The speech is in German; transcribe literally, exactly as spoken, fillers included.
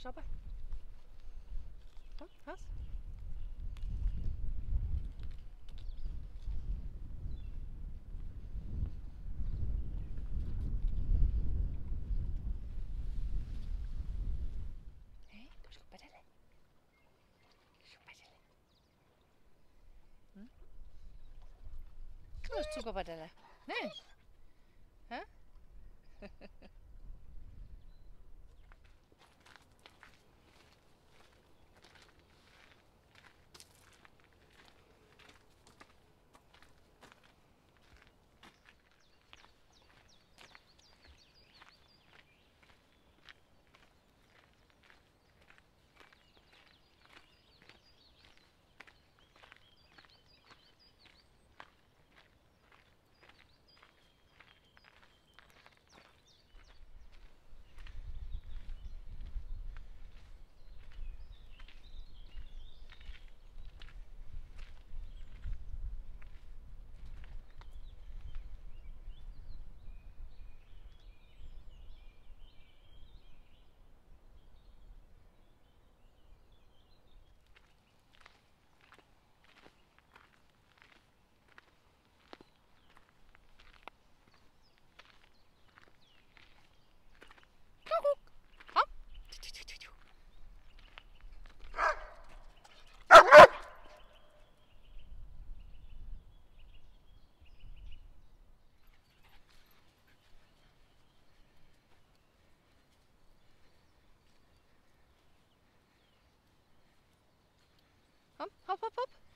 Schau mal. Was? Ist Zuckerbadelle. Nein. Hä? Hopp, hopp, hopp.